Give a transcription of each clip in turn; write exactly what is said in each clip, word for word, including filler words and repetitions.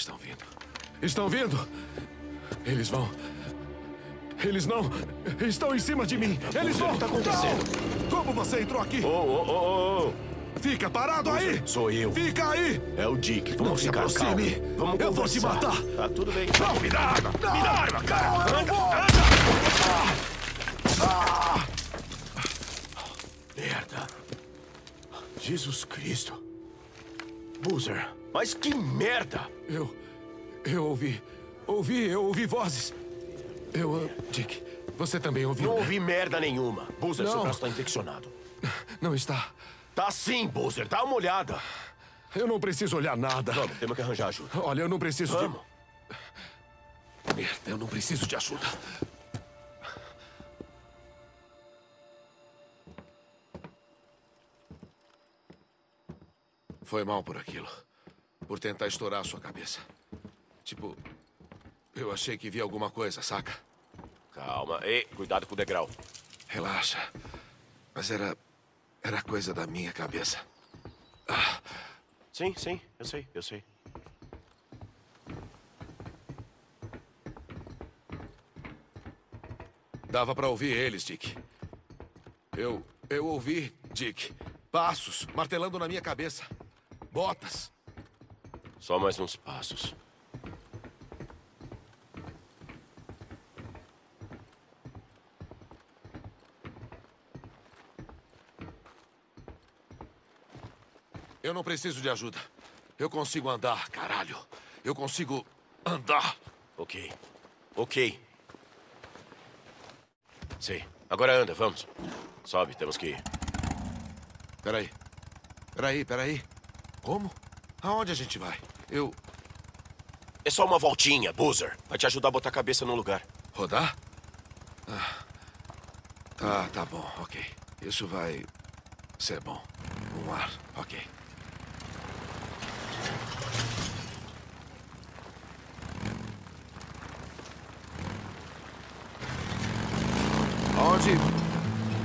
estão vindo. Estão vindo? Eles vão... Eles não... Estão em cima de mim. Eles vão... O que está acontecendo? Como você entrou aqui? Oh, oh, oh, oh. Fica parado aí. Sou eu. Fica aí. É o Dick. Vamos não ficar se aproxime. Calmo. Vamos eu conversar. Vou te matar. Tá tudo bem. Não, me dá arma. Não, me dá arma, cara. Não, eu não vou. Ah. Ah. Merda. Jesus Cristo. Boozer. Mas que merda. Eu... Eu ouvi... Ouvi, eu ouvi vozes. Eu... Uh, Dick, você também ouviu? Não ouvi merda nenhuma. Boozer, seu braço está infeccionado. Não está. Tá sim, Boozer. Dá uma olhada. Eu não preciso olhar nada. Vamos, temos que arranjar ajuda. Olha, eu não preciso Vamos. de... Merda, eu não preciso de ajuda. Foi mal por aquilo. Por tentar estourar a sua cabeça. Tipo... Eu achei que vi alguma coisa, saca? Calma. Ei, cuidado com o degrau. Relaxa. Mas era... Era coisa da minha cabeça. Ah. Sim, sim. Eu sei, eu sei. Dava pra ouvir eles, Dick. Eu... Eu ouvi, Dick. Passos martelando na minha cabeça. Botas. Só mais uns passos. Eu não preciso de ajuda. Eu consigo andar, caralho. Eu consigo andar. Ok. Ok. Sei. Agora anda, vamos. Sobe, temos que ir. Peraí. Peraí, peraí. Como? Aonde a gente vai? Eu... É só uma voltinha, Boozer. Vai te ajudar a botar a cabeça no lugar. Rodar? Ah. Tá, tá bom, ok. Isso vai ser bom. Um ar, ok.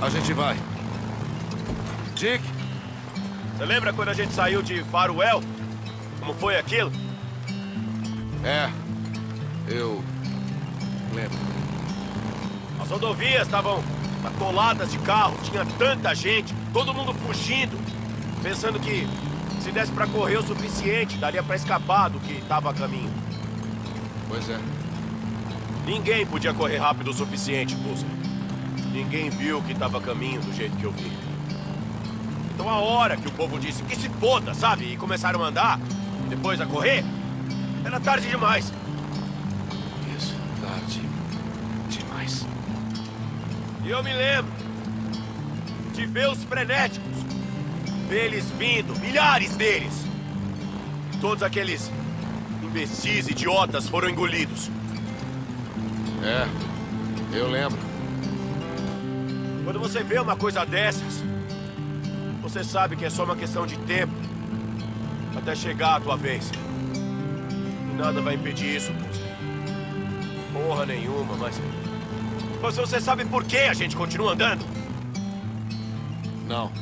Aonde a gente vai? Dick? Você lembra quando a gente saiu de Farewell? Como foi aquilo? É, eu lembro. As rodovias estavam atoladas de carro, tinha tanta gente, todo mundo fugindo, pensando que se desse pra correr o suficiente, daria pra escapar do que tava a caminho. Pois é. Ninguém podia correr rápido o suficiente, Boozer. Ninguém viu o que tava a caminho do jeito que eu vi. Então a hora que o povo disse que se foda, sabe? E começaram a andar, e depois a correr, era tarde demais. Isso, tarde demais. E eu me lembro de ver os frenéticos, deles vindo, milhares deles. Todos aqueles imbecis, idiotas foram engolidos. É, eu lembro. Quando você vê uma coisa dessas, você sabe que é só uma questão de tempo até chegar a tua vez. E nada vai impedir isso. Porra nenhuma, mas... Mas você sabe por que a gente continua andando? Não.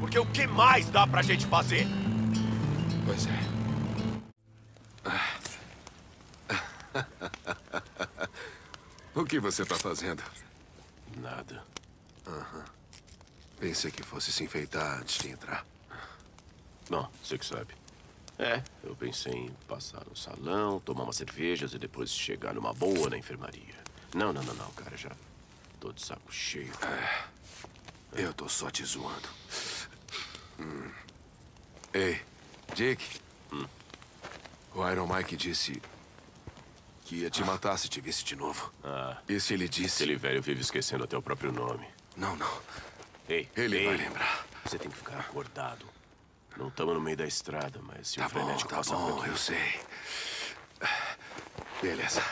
Porque o que mais dá pra gente fazer? Pois é. O que você tá fazendo? Nada. Aham. Pensei que fosse se enfeitar antes de entrar. Não, você que sabe. É, eu pensei em passar no salão, tomar umas cervejas e depois chegar numa boa na enfermaria. Não, não, não, não, cara, já tô de saco cheio. É, eu tô só te zoando. Hum. Ei, Dick. Hum? O Iron Mike disse que ia te matar se te visse de novo. Ah. E se ele disse... Aquele velho vive esquecendo até o próprio nome. Não, não. Ei, ele ei, vai lembrar. Você tem que ficar acordado. Não estamos no meio da estrada, mas se tá o bom, frenético tá passar bom, por aqui... eu sei. Beleza.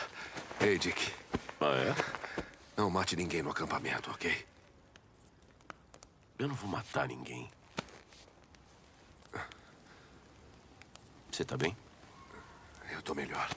Ei, Dick. Ah, é? Não mate ninguém no acampamento, ok? Eu não vou matar ninguém. Você tá bem? Eu tô melhor.